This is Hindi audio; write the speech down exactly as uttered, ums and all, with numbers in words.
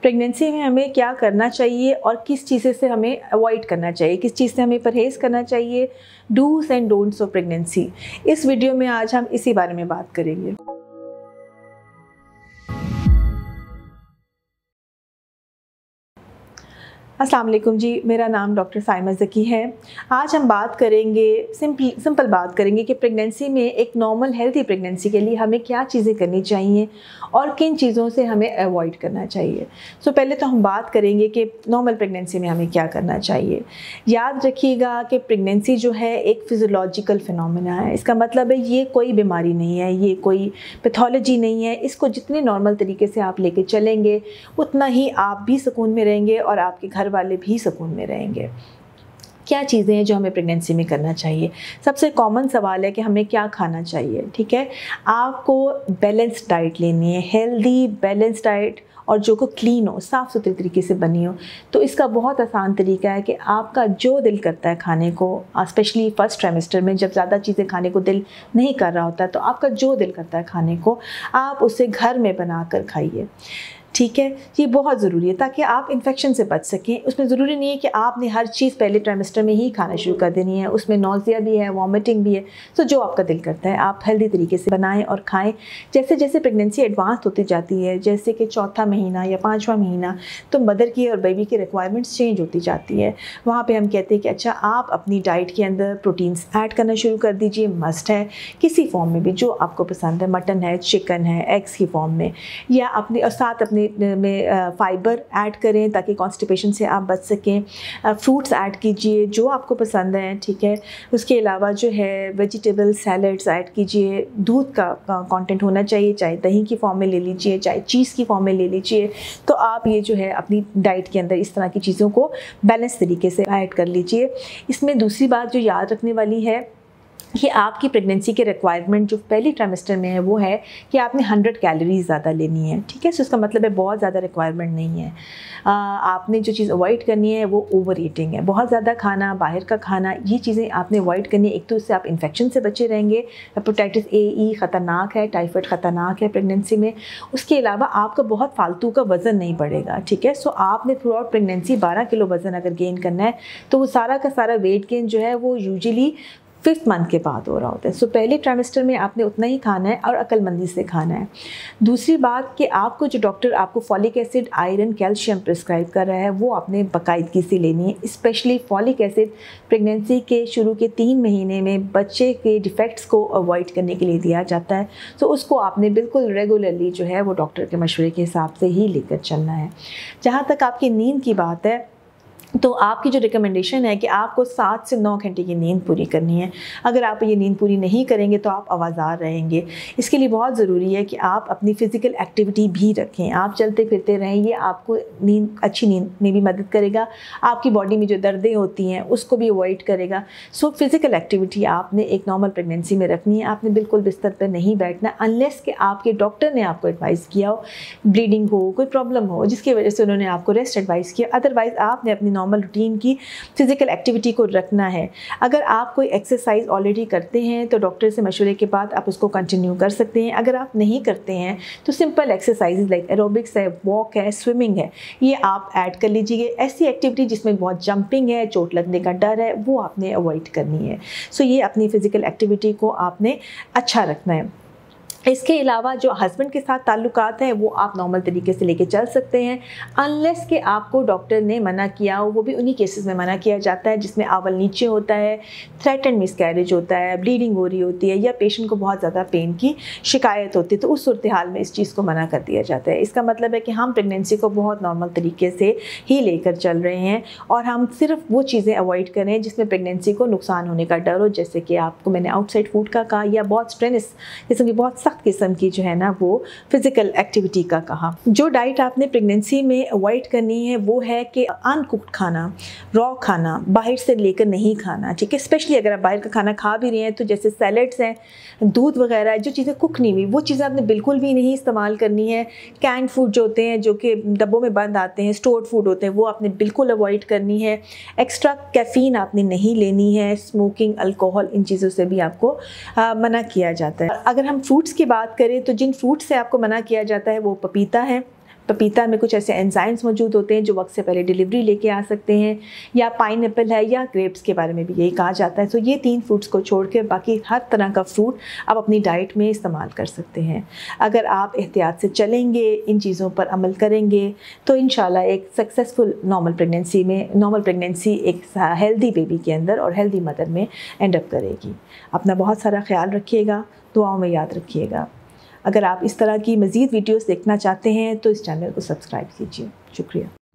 प्रेगनेंसी में हमें क्या करना चाहिए और किस चीज़ें से हमें अवॉइड करना चाहिए, किस चीज़ से हमें परहेज़ करना चाहिए, dos and don'ts of pregnancy. इस वीडियो में आज हम इसी बारे में बात करेंगे। अस्सलाम वालेकुम जी, मेरा नाम डॉक्टर सामा जकी है। आज हम बात करेंगे, सिंपल सिंपल बात करेंगे कि प्रेगनेंसी में एक नॉर्मल हेल्दी प्रेगनेंसी के लिए हमें क्या चीज़ें करनी चाहिए और किन चीज़ों से हमें अवॉइड करना चाहिए। सो पहले तो हम बात करेंगे कि नॉर्मल प्रेगनेंसी में हमें क्या करना चाहिए। याद रखिएगा कि प्रेगनेंसी जो है एक फिज़ियोलॉजिकल फिनोमेना है। इसका मतलब है ये कोई बीमारी नहीं है, ये कोई पैथोलॉजी नहीं है। इसको जितने नॉर्मल तरीके से आप लेके चलेंगे उतना ही आप भी सुकून में रहेंगे और आपके घर वाले भी सुकून में रहेंगे। क्या चीज़ें हैं जो हमें प्रेगनेंसी में करना चाहिए? सबसे कॉमन सवाल है कि हमें क्या खाना चाहिए। ठीक है, आपको बैलेंस डाइट लेनी है, हेल्दी बैलेंस डाइट, और जो को क्लीन हो, साफ़ सुथरे तरीके से बनी हो। तो इसका बहुत आसान तरीका है कि आपका जो दिल करता है खाने को, स्पेशली फर्स्ट ट्राइमेस्टर में जब ज़्यादा चीज़ें खाने को दिल नहीं कर रहा होता, तो आपका जो दिल करता है खाने को आप उसे घर में बना कर खाइए। ठीक है, ये बहुत ज़रूरी है ताकि आप इन्फेक्शन से बच सकें। उसमें ज़रूरी नहीं है कि आपने हर चीज़ पहले ट्राइमेस्टर में ही खाना शुरू कर देनी है। उसमें नौजिया भी है, वॉमिटिंग भी है। तो जो आपका दिल करता है आप हेल्दी तरीके से बनाएं और खाएं। जैसे जैसे प्रेगनेंसी एडवांस होती जाती है, जैसे कि चौथा महीना या पाँचवा महीना, तो मदर की और बेबी की रिक्वायरमेंट्स चेंज होती जाती है। वहाँ पर हम कहते हैं कि अच्छा, आप अपनी डाइट के अंदर प्रोटीन्स ऐड करना शुरू कर दीजिए, मस्ट है, किसी फॉर्म में भी जो आपको पसंद है। मटन है, चिकन है, एग्स की फॉर्म में, या अपने और साथ अपने में फ़ाइबर ऐड करें ताकि कॉन्स्टिपेशन से आप बच सकें। फ्रूट्स ऐड कीजिए जो आपको पसंद है। ठीक है, उसके अलावा जो है वेजिटेबल सैलड्स ऐड कीजिए। दूध का कंटेंट होना चाहिए, चाहे दही की फॉर्म में ले लीजिए, चाहे चीज़ की फॉर्म में ले लीजिए। तो आप ये जो है अपनी डाइट के अंदर इस तरह की चीज़ों को बैलेंस तरीके से ऐड कर लीजिए। इसमें दूसरी बात जो याद रखने वाली है कि आपकी प्रेगनेंसी के रिक्वायरमेंट जो पहली ट्राइमेस्टर में है वो है कि आपने हंड्रेड कैलोरीज ज़्यादा लेनी है। ठीक है, सो इसका मतलब है बहुत ज़्यादा रिक्वायरमेंट नहीं है। आ, आपने जो चीज़ अवॉइड करनी है वो ओवर ईटिंग है, बहुत ज़्यादा खाना, बाहर का खाना, ये चीज़ें आपने अवॉइड करनी है। एक तो इससे आप इन्फेक्शन से बचे रहेंगे, हेपेटाइटिस ए ई ख़तरनाक है, टाइफाइड ख़तरनाक है प्रेगनेंसी में। उसके अलावा आपका बहुत फालतू का वज़न नहीं बढ़ेगा। ठीक है, सो आपने थ्रू आउट प्रेगनेंसी बारह किलो वज़न अगर गेन करना है तो वो सारा का सारा वेट गेन जो है वो यूजली फिफ्थ मंथ के बाद हो रहा होता है। सो पहले ट्राइमेस्टर में आपने उतना ही खाना है और अक्लमंदी से खाना है। दूसरी बात कि आपको जो डॉक्टर आपको folic acid, iron, calcium prescribe कर रहा है वो आपने बाकायदगी से लेनी है। स्पेशली फॉलिक एसिड प्रेगनेंसी के शुरू के तीन महीने में बच्चे के डिफेक्ट्स को अवॉइड करने के लिए दिया जाता है। सो उसको आपने बिल्कुल रेगुलरली जो है वो डॉक्टर के मशवरे के हिसाब से ही लेकर चलना है। जहाँ तक आपकी नींद की बात है तो आपकी जो रिकमेंडेशन है कि आपको सात से नौ घंटे की नींद पूरी करनी है। अगर आप ये नींद पूरी नहीं करेंगे तो आप आवाज़दार रहेंगे। इसके लिए बहुत ज़रूरी है कि आप अपनी फ़िज़िकल एक्टिविटी भी रखें, आप चलते फिरते रहें। ये आपको नींद, अच्छी नींद में भी मदद करेगा। आपकी बॉडी में जो दर्दें होती हैं उसको भी अवॉइड करेगा। सो फिज़िकल एक्टिविटी आपने एक नॉर्मल प्रेगनेंसी में रखनी है। आपने बिल्कुल बिस्तर पर नहीं बैठना अनलेस कि आपके डॉक्टर ने आपको एडवाइस किया हो, ब्लीडिंग हो, कोई प्रॉब्लम हो जिसकी वजह से उन्होंने आपको रेस्ट एडवाइस किया। अदरवाइज़ आपने अपनी नॉर्मल रूटीन की फिज़िकल एक्टिविटी को रखना है। अगर आप कोई एक्सरसाइज ऑलरेडी करते हैं तो डॉक्टर से मशवरे के बाद आप उसको कंटिन्यू कर सकते हैं। अगर आप नहीं करते हैं तो सिंपल एक्सरसाइज लाइक एरोबिक्स है, वॉक है, स्विमिंग है, ये आप ऐड कर लीजिए। ऐसी एक्टिविटी जिसमें बहुत जंपिंग है, चोट लगने का डर है, वो आपने अवॉइड करनी है। सो ये अपनी फ़िज़िकल एक्टिविटी को आपने अच्छा रखना है। इसके अलावा जो हस्बैंड के साथ ताल्लुकात हैं वो आप नॉर्मल तरीके से लेके चल सकते हैं, अनलेस के आपको डॉक्टर ने मना किया हो। वो भी उन्हीं केसेस में मना किया जाता है जिसमें आवल नीचे होता है, थ्रेटन मिसकैरेज होता है, ब्लीडिंग हो रही होती है, या पेशेंट को बहुत ज़्यादा पेन की शिकायत होती है। तो उस सूरत हाल में इस चीज़ को मना कर दिया जाता है। इसका मतलब है कि हम प्रेगनेंसी को बहुत नॉर्मल तरीके से ही लेकर चल रहे हैं और हम सिर्फ वो चीज़ें अवॉइड करें जिसमें प्रेगनेंसी को नुकसान होने का डर हो, जैसे कि आपको मैंने आउटसाइड फूड का कहा, या बहुत स्ट्रेनस किस्म की, बहुत किस्म की जो है ना वो फिजिकल एक्टिविटी का कहा। जो डाइट आपने प्रेगनेंसी में अवॉइड करनी है वो है कि अनकुक्ड खाना, रॉ खाना, बाहर से लेकर नहीं खाना। ठीक है, स्पेशली अगर आप बाहर का खाना खा भी रहे हैं तो जैसे सैलेड्स हैं, दूध वगैरह, जो चीज़ें कुक नहीं हुई वो चीज़ें आपने बिल्कुल भी नहीं इस्तेमाल करनी है। कैंड फूड जो होते हैं, जो कि डब्बों में बंद आते हैं, स्टोर्ड फूड होते हैं, वो आपने बिल्कुल अवॉइड करनी है। एक्स्ट्रा कैफीन आपने नहीं लेनी है। स्मोकिंग, अल्कोहल, इन चीज़ों से भी आपको आ, मना किया जाता है। अगर हम फ्रूट्स की बात करें तो जिन फ्रूट से आपको मना किया जाता है वो पपीता है, पपीता में कुछ ऐसे एंजाइम्स मौजूद होते हैं जो वक्त से पहले डिलीवरी लेके आ सकते हैं, या पाइनएप्पल है, या ग्रेप्स के बारे में भी यही कहा जाता है। सो ये तीन फ्रूट्स को छोड़ के बाकी हर तरह का फ्रूट आप अपनी डाइट में इस्तेमाल कर सकते हैं। अगर आप एहतियात से चलेंगे, इन चीज़ों पर अमल करेंगे, तो इंशाल्लाह एक सक्सेसफुल नॉर्मल प्रेगनेंसी में नॉर्मल प्रेगनेंसी एक हेल्दी बेबी के अंदर और हेल्दी मदर में एंड अप करेगी। अपना बहुत सारा ख्याल रखिएगा, दुआओं में याद रखिएगा। अगर आप इस तरह की मज़ीद वीडियोस देखना चाहते हैं तो इस चैनल को सब्सक्राइब कीजिए। शुक्रिया।